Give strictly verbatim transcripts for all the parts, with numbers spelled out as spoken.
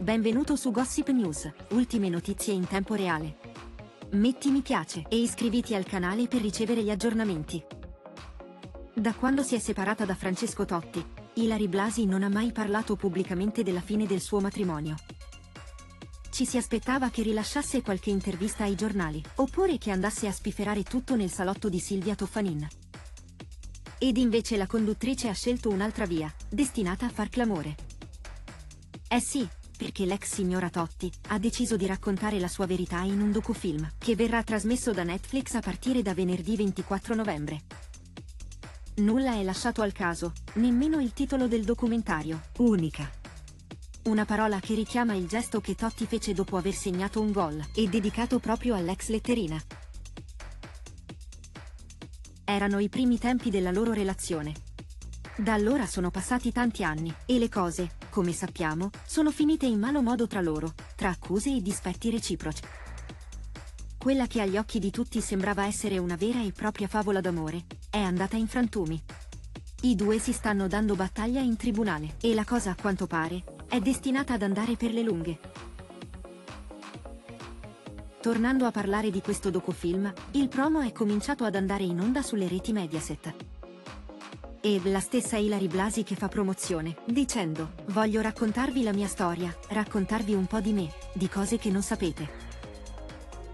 Benvenuto su Gossip News, ultime notizie in tempo reale. Metti mi piace e iscriviti al canale per ricevere gli aggiornamenti. Da quando si è separata da Francesco Totti, Ilary Blasi non ha mai parlato pubblicamente della fine del suo matrimonio. Ci si aspettava che rilasciasse qualche intervista ai giornali, oppure che andasse a spifferare tutto nel salotto di Silvia Toffanin. Ed invece la conduttrice ha scelto un'altra via, destinata a far clamore. Eh sì, perché l'ex signora Totti ha deciso di raccontare la sua verità in un docufilm, che verrà trasmesso da Netflix a partire da venerdì ventiquattro novembre. Nulla è lasciato al caso, nemmeno il titolo del documentario, Unica. Una parola che richiama il gesto che Totti fece dopo aver segnato un gol, e dedicato proprio all'ex Letterina. Erano i primi tempi della loro relazione. Da allora sono passati tanti anni, e le cose, come sappiamo, sono finite in malo modo tra loro, tra accuse e dispetti reciproci. Quella che agli occhi di tutti sembrava essere una vera e propria favola d'amore, è andata in frantumi. I due si stanno dando battaglia in tribunale, e la cosa a quanto pare, è destinata ad andare per le lunghe. Tornando a parlare di questo docufilm, il promo è cominciato ad andare in onda sulle reti Mediaset. E la stessa Ilary Blasi che fa promozione, dicendo, voglio raccontarvi la mia storia, raccontarvi un po' di me, di cose che non sapete.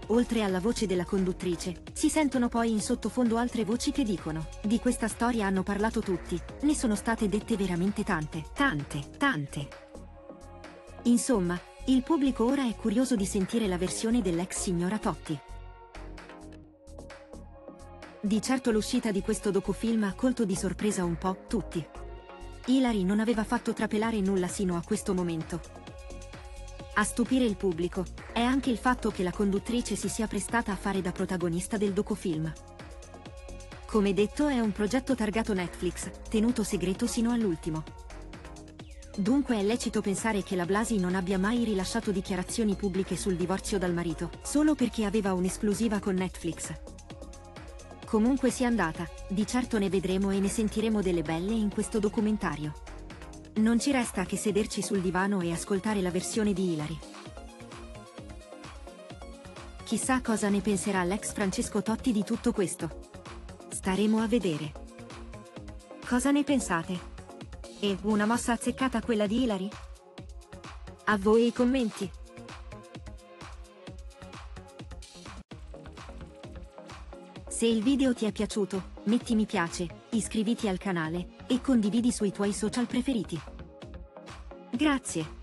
Oltre alla voce della conduttrice, si sentono poi in sottofondo altre voci che dicono, di questa storia hanno parlato tutti, ne sono state dette veramente tante, tante, tante. Insomma, il pubblico ora è curioso di sentire la versione dell'ex signora Totti. Di certo l'uscita di questo docufilm ha colto di sorpresa un po' tutti. Ilary non aveva fatto trapelare nulla sino a questo momento. A stupire il pubblico è anche il fatto che la conduttrice si sia prestata a fare da protagonista del docufilm. Come detto, è un progetto targato Netflix, tenuto segreto sino all'ultimo. Dunque è lecito pensare che la Blasi non abbia mai rilasciato dichiarazioni pubbliche sul divorzio dal marito, solo perché aveva un'esclusiva con Netflix. Comunque sia andata, di certo ne vedremo e ne sentiremo delle belle in questo documentario. Non ci resta che sederci sul divano e ascoltare la versione di Ilary. Chissà cosa ne penserà l'ex Francesco Totti di tutto questo. Staremo a vedere. Cosa ne pensate? E una mossa azzeccata quella di Ilary? A voi i commenti! Se il video ti è piaciuto, metti mi piace, iscriviti al canale e condividi sui tuoi social preferiti. Grazie!